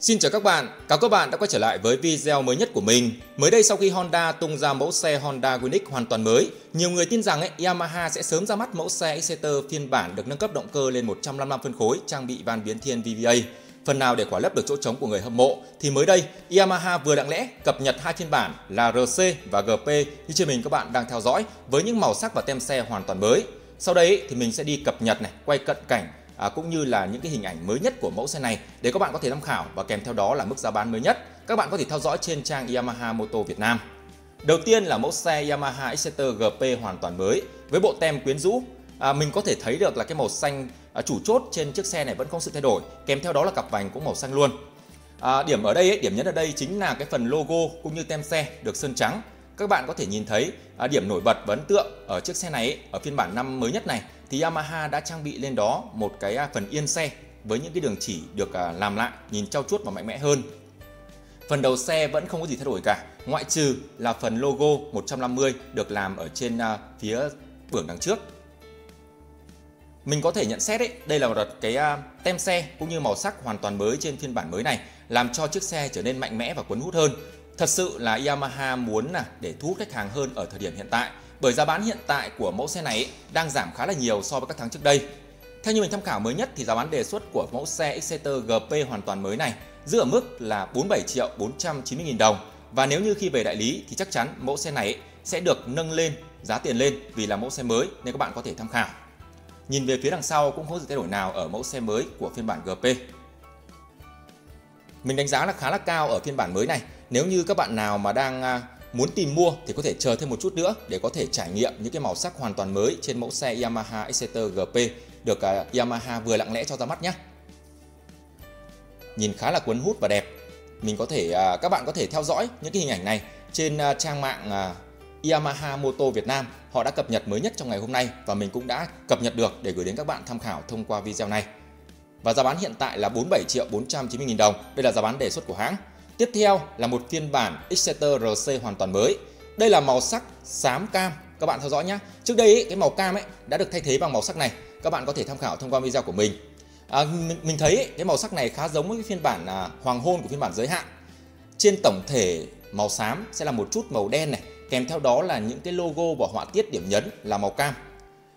Xin chào các bạn, cảm ơn các bạn đã quay trở lại với video mới nhất của mình. Mới đây sau khi Honda tung ra mẫu xe Honda Winix hoàn toàn mới, nhiều người tin rằng Yamaha sẽ sớm ra mắt mẫu xe Exciter phiên bản được nâng cấp động cơ lên 155 phân khối, trang bị van biến thiên VVA. Phần nào để khỏa lấp được chỗ trống của người hâm mộ thì mới đây Yamaha vừa lặng lẽ cập nhật hai phiên bản là RC và GP như trên mình các bạn đang theo dõi, với những màu sắc và tem xe hoàn toàn mới. Sau đây thì mình sẽ đi cập nhật này, quay cận cảnh cũng như là những cái hình ảnh mới nhất của mẫu xe này để các bạn có thể tham khảo, và kèm theo đó là mức giá bán mới nhất. Các bạn có thể theo dõi trên trang Yamaha Motor Việt Nam. Đầu tiên là mẫu xe Yamaha Exciter GP hoàn toàn mới với bộ tem quyến rũ. Mình có thể thấy được là cái màu xanh chủ chốt trên chiếc xe này vẫn không sự thay đổi, kèm theo đó là cặp vành cũng màu xanh luôn. Điểm nhấn ở đây chính là cái phần logo cũng như tem xe được sơn trắng. Các bạn có thể nhìn thấy điểm nổi bật và ấn tượng ở chiếc xe này ở phiên bản năm mới nhất này thì Yamaha đã trang bị lên đó một cái phần yên xe với những cái đường chỉ được làm lại nhìn trau chuốt và mạnh mẽ hơn. Phần đầu xe vẫn không có gì thay đổi cả, ngoại trừ là phần logo 150 được làm ở trên phía bưởng đằng trước. Mình có thể nhận xét đây là một đợt cái tem xe cũng như màu sắc hoàn toàn mới trên phiên bản mới này làm cho chiếc xe trở nên mạnh mẽ và cuốn hút hơn. Thật sự là Yamaha muốn để thu hút khách hàng hơn ở thời điểm hiện tại, bởi giá bán hiện tại của mẫu xe này đang giảm khá là nhiều so với các tháng trước đây. Theo như mình tham khảo mới nhất thì giá bán đề xuất của mẫu xe Exciter GP hoàn toàn mới này giữ ở mức là 47.490.000 đồng, và nếu như khi về đại lý thì chắc chắn mẫu xe này sẽ được nâng lên giá tiền lên vì là mẫu xe mới, nên các bạn có thể tham khảo. Nhìn về phía đằng sau cũng không có thay đổi nào ở mẫu xe mới của phiên bản GP. Mình đánh giá là khá là cao ở phiên bản mới này. Nếu như các bạn nào mà đang muốn tìm mua thì có thể chờ thêm một chút nữa để có thể trải nghiệm những cái màu sắc hoàn toàn mới trên mẫu xe Yamaha Exciter GP được Yamaha vừa lặng lẽ cho ra mắt nhé. Nhìn khá là cuốn hút và đẹp. Các bạn có thể theo dõi những cái hình ảnh này trên trang mạng Yamaha Motor Việt Nam. Họ đã cập nhật mới nhất trong ngày hôm nay và mình cũng đã cập nhật được để gửi đến các bạn tham khảo thông qua video này. Và giá bán hiện tại là 47.490.000 đồng. Đây là giá bán đề xuất của hãng. Tiếp theo là một phiên bản Exciter RC hoàn toàn mới. Đây là màu sắc xám cam. Các bạn theo dõi nhé. Trước đây cái màu cam đã được thay thế bằng màu sắc này. Các bạn có thể tham khảo thông qua video của mình. Mình thấy cái màu sắc này khá giống với phiên bản hoàng hôn của phiên bản giới hạn. Trên tổng thể màu xám sẽ là một chút màu đen này, kèm theo đó là những cái logo và họa tiết điểm nhấn là màu cam.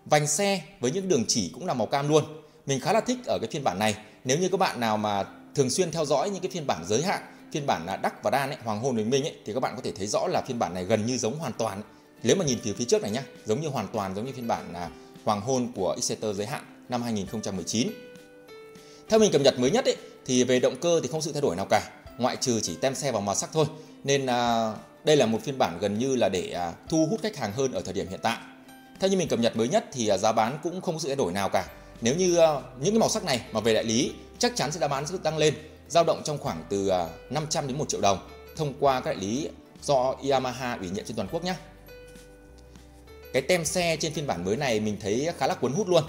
Vành xe với những đường chỉ cũng là màu cam luôn. Mình khá là thích ở cái phiên bản này. Nếu như các bạn nào mà thường xuyên theo dõi những cái phiên bản giới hạn, phiên bản là Đắc và Đan hoàng hôn bình minh thì các bạn có thể thấy rõ là phiên bản này gần như giống hoàn toàn. Nếu mà nhìn từ phía trước này nhá, giống như hoàn toàn giống như phiên bản hoàng hôn của Exciter giới hạn năm 2019. Theo mình cập nhật mới nhất thì về động cơ thì không sự thay đổi nào cả, ngoại trừ chỉ tem xe và màu sắc thôi. Nên đây là một phiên bản gần như là để thu hút khách hàng hơn ở thời điểm hiện tại. Theo như mình cập nhật mới nhất thì giá bán cũng không có sự thay đổi nào cả. Nếu như những cái màu sắc này mà về đại lý chắc chắn sẽ giá bán sẽ được tăng lên, dao động trong khoảng từ 500 đến 1 triệu đồng thông qua các đại lý do Yamaha ủy nhiệm trên toàn quốc nhé. Cái tem xe trên phiên bản mới này mình thấy khá là cuốn hút luôn.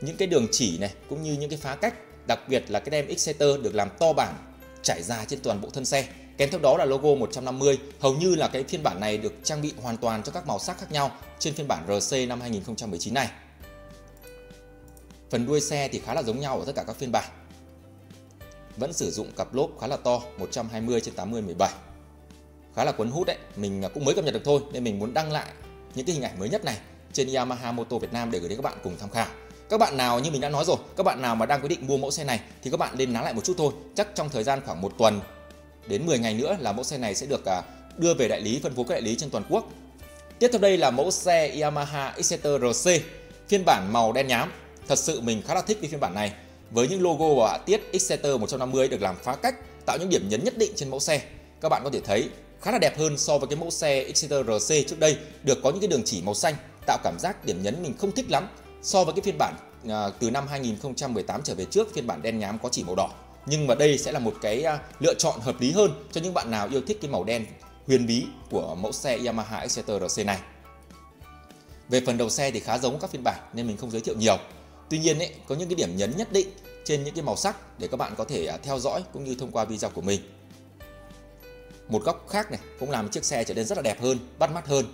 Những cái đường chỉ này cũng như những cái phá cách, đặc biệt là cái tem Exciter được làm to bản trải dài trên toàn bộ thân xe, kèm theo đó là logo 150. Hầu như là cái phiên bản này được trang bị hoàn toàn cho các màu sắc khác nhau trên phiên bản RC năm 2019 này. Phần đuôi xe thì khá là giống nhau ở tất cả các phiên bản. Vẫn sử dụng cặp lốp khá là to 120/80/17. Khá là cuốn hút đấy. Mình cũng mới cập nhật được thôi nên mình muốn đăng lại những cái hình ảnh mới nhất này trên Yamaha Motor Việt Nam để gửi đến các bạn cùng tham khảo. Các bạn nào như mình đã nói rồi, các bạn nào mà đang quyết định mua mẫu xe này thì các bạn nên nán lại một chút thôi. Chắc trong thời gian khoảng 1 tuần đến 10 ngày nữa là mẫu xe này sẽ được đưa về đại lý, phân phối các đại lý trên toàn quốc. Tiếp theo đây là mẫu xe Yamaha Exciter RC phiên bản màu đen nhám. Thật sự mình khá là thích cái phiên bản này với những logo và họa tiết Exciter 150 được làm phá cách tạo những điểm nhấn nhất định trên mẫu xe. Các bạn có thể thấy khá là đẹp hơn so với cái mẫu xe Exciter RC trước đây được có những cái đường chỉ màu xanh tạo cảm giác điểm nhấn mình không thích lắm so với cái phiên bản từ năm 2018 trở về trước, phiên bản đen nhám có chỉ màu đỏ. Nhưng mà đây sẽ là một cái lựa chọn hợp lý hơn cho những bạn nào yêu thích cái màu đen huyền bí của mẫu xe Yamaha Exciter RC này. Về phần đầu xe thì khá giống các phiên bản nên mình không giới thiệu nhiều. Tuy nhiên có những cái điểm nhấn nhất định trên những cái màu sắc để các bạn có thể theo dõi cũng như thông qua video của mình. Một góc khác này cũng làm chiếc xe trở nên rất là đẹp hơn, bắt mắt hơn.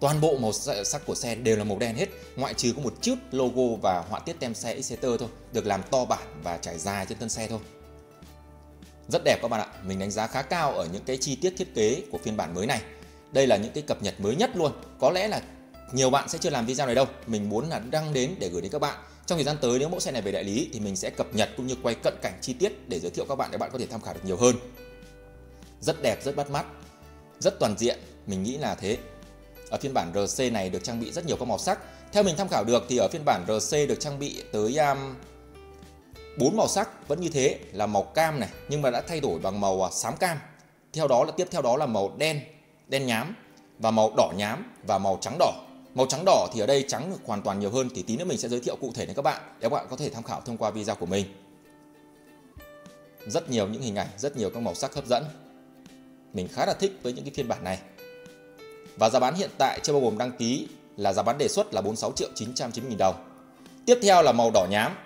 Toàn bộ màu sắc của xe đều là màu đen hết, ngoại trừ có một chút logo và họa tiết tem xe Exciter thôi, được làm to bản và trải dài trên thân xe thôi. Rất đẹp các bạn ạ, mình đánh giá khá cao ở những cái chi tiết thiết kế của phiên bản mới này. Đây là những cái cập nhật mới nhất luôn. Có lẽ là nhiều bạn sẽ chưa làm video này đâu. Mình muốn là đăng đến để gửi đến các bạn. Trong thời gian tới nếu mẫu xe này về đại lý thì mình sẽ cập nhật cũng như quay cận cảnh chi tiết để giới thiệu các bạn để bạn có thể tham khảo được nhiều hơn. Rất đẹp, rất bắt mắt, rất toàn diện, mình nghĩ là thế. Ở phiên bản RC này được trang bị rất nhiều các màu sắc. Theo mình tham khảo được thì ở phiên bản RC được trang bị tới 4 màu sắc, vẫn như thế là màu cam này nhưng mà đã thay đổi bằng màu xám cam. Theo đó là tiếp theo đó là màu đen, đen nhám và màu đỏ nhám và màu trắng đỏ. Màu trắng đỏ thì ở đây trắng được hoàn toàn nhiều hơn thì tí nữa mình sẽ giới thiệu cụ thể đến các bạn để các bạn có thể tham khảo thông qua video của mình. Rất nhiều những hình ảnh, rất nhiều các màu sắc hấp dẫn. Mình khá là thích với những cái phiên bản này. Và giá bán hiện tại chưa bao gồm đăng ký là giá bán đề xuất là 46.990.000 đồng. Tiếp theo là màu đỏ nhám.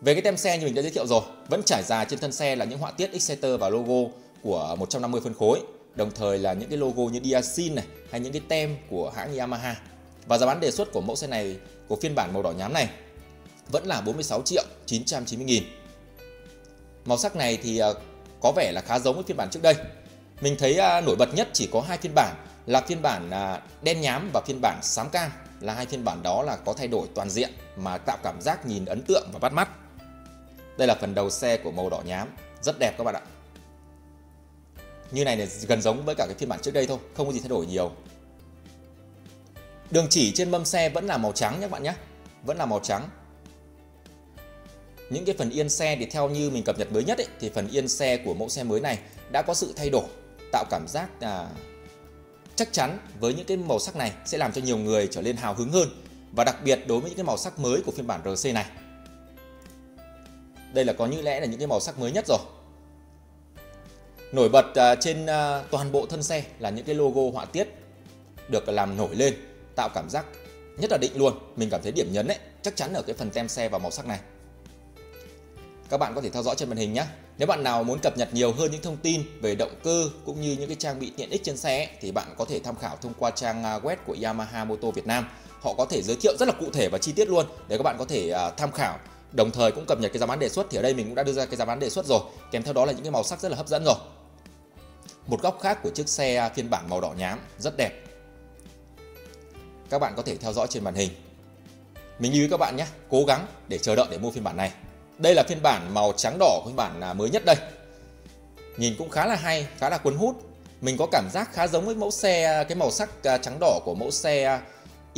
Về cái tem xe như mình đã giới thiệu rồi, vẫn trải dài trên thân xe là những họa tiết Exciter và logo của 150 phân khối, đồng thời là những cái logo như diasin này hay những cái tem của hãng Yamaha. Và giá bán đề xuất của mẫu xe này, của phiên bản màu đỏ nhám này vẫn là 46.990.000. Màu sắc này thì có vẻ là khá giống với phiên bản trước đây. Mình thấy nổi bật nhất chỉ có hai phiên bản là phiên bản đen nhám và phiên bản xám cam, là hai phiên bản đó là có thay đổi toàn diện mà tạo cảm giác nhìn ấn tượng và bắt mắt. Đây là phần đầu xe của màu đỏ nhám, rất đẹp các bạn ạ. Như này là gần giống với cả cái phiên bản trước đây thôi, không có gì thay đổi nhiều. Đường chỉ trên mâm xe vẫn là màu trắng nhé các bạn nhé, vẫn là màu trắng. Những cái phần yên xe thì theo như mình cập nhật mới nhất ấy, thì phần yên xe của mẫu xe mới này đã có sự thay đổi, tạo cảm giác chắc chắn với những cái màu sắc này sẽ làm cho nhiều người trở nên hào hứng hơn, và đặc biệt đối với những cái màu sắc mới của phiên bản RC này. Đây là có như lẽ là những cái màu sắc mới nhất rồi. Nổi bật trên toàn bộ thân xe là những cái logo họa tiết được làm nổi lên, tạo cảm giác nhất là định luôn. Mình cảm thấy điểm nhấn ấy, chắc chắn ở cái phần tem xe và màu sắc này. Các bạn có thể theo dõi trên màn hình nhé. Nếu bạn nào muốn cập nhật nhiều hơn những thông tin về động cơ cũng như những cái trang bị tiện ích trên xe ấy, thì bạn có thể tham khảo thông qua trang web của Yamaha Motor Việt Nam. Họ có thể giới thiệu rất là cụ thể và chi tiết luôn để các bạn có thể tham khảo. Đồng thời cũng cập nhật cái giá bán đề xuất, thì ở đây mình cũng đã đưa ra cái giá bán đề xuất rồi, kèm theo đó là những cái màu sắc rất là hấp dẫn rồi. Một góc khác của chiếc xe phiên bản màu đỏ nhám rất đẹp. Các bạn có thể theo dõi trên màn hình. Mình lưu ý các bạn nhé, cố gắng để chờ đợi để mua phiên bản này. Đây là phiên bản màu trắng đỏ, phiên bản mới nhất đây. Nhìn cũng khá là hay, khá là cuốn hút. Mình có cảm giác khá giống với mẫu xe, cái màu sắc trắng đỏ của mẫu xe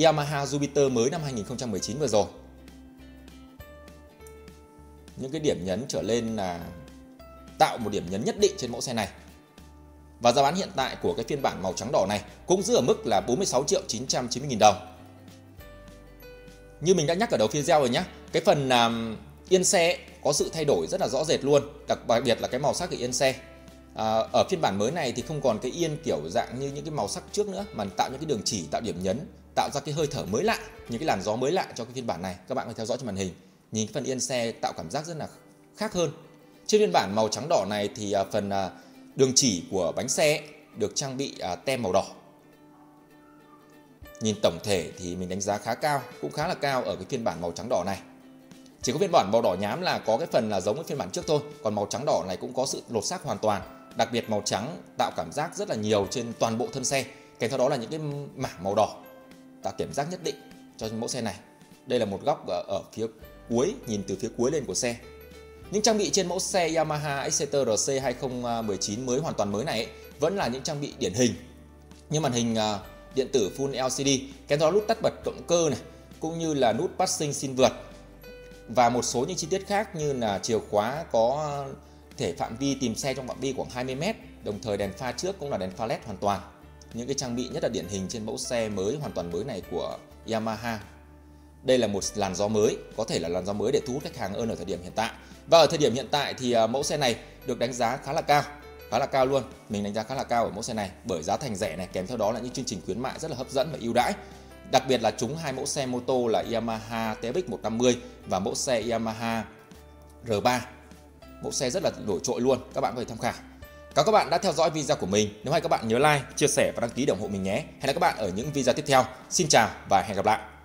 Yamaha Jupiter mới năm 2019 vừa rồi. Những cái điểm nhấn trở lên là tạo một điểm nhấn nhất định trên mẫu xe này. Và giá bán hiện tại của cái phiên bản màu trắng đỏ này cũng giữ ở mức là 46.990.000 đồng. Như mình đã nhắc ở đầu video rồi nhé, cái phần yên xe ấy, có sự thay đổi rất là rõ rệt luôn, đặc biệt là cái màu sắc của yên xe. Ở phiên bản mới này thì không còn cái yên kiểu dạng như những cái màu sắc trước nữa, mà tạo những cái đường chỉ, tạo điểm nhấn, tạo ra cái hơi thở mới lạ, những cái làn gió mới lạ cho cái phiên bản này. Các bạn có thể theo dõi trên màn hình, nhìn cái phần yên xe tạo cảm giác rất là khác hơn. Trên phiên bản màu trắng đỏ này thì phần đường chỉ của bánh xe ấy, được trang bị tem màu đỏ. Nhìn tổng thể thì mình đánh giá khá cao, cũng khá là cao ở cái phiên bản màu trắng đỏ này. Chỉ có phiên bản màu đỏ nhám là có cái phần là giống với phiên bản trước thôi, còn màu trắng đỏ này cũng có sự lột xác hoàn toàn. Đặc biệt màu trắng tạo cảm giác rất là nhiều trên toàn bộ thân xe, kèm theo đó là những cái mảng màu đỏ tạo cảm giác nhất định cho mẫu xe này. Đây là một góc ở phía cuối, nhìn từ phía cuối lên của xe. Những trang bị trên mẫu xe Yamaha Exciter RC 2019 mới, hoàn toàn mới này ấy, vẫn là những trang bị điển hình như màn hình điện tử Full LCD, kèm theo nút tắt bật động cơ này, cũng như là nút passing xin vượt, và một số những chi tiết khác như là chìa khóa có thể phạm vi tìm xe trong phạm vi khoảng 20 m, đồng thời đèn pha trước cũng là đèn pha LED hoàn toàn. Những cái trang bị nhất là điển hình trên mẫu xe mới, hoàn toàn mới này của Yamaha. Đây là một làn gió mới, có thể là làn gió mới để thu hút khách hàng hơn ở thời điểm hiện tại. Và ở thời điểm hiện tại thì mẫu xe này được đánh giá khá là cao luôn. Mình đánh giá khá là cao ở mẫu xe này bởi giá thành rẻ này, kèm theo đó là những chương trình khuyến mại rất là hấp dẫn và ưu đãi. Đặc biệt là trúng hai mẫu xe mô tô là Yamaha TX 150 và mẫu xe Yamaha R3. Mẫu xe rất là nổi trội luôn, các bạn có thể tham khảo. Cảm ơn các bạn đã theo dõi video của mình. Nếu hay các bạn nhớ like, chia sẻ và đăng ký để ủng hộ mình nhé. Hẹn gặp các bạn ở những video tiếp theo. Xin chào và hẹn gặp lại.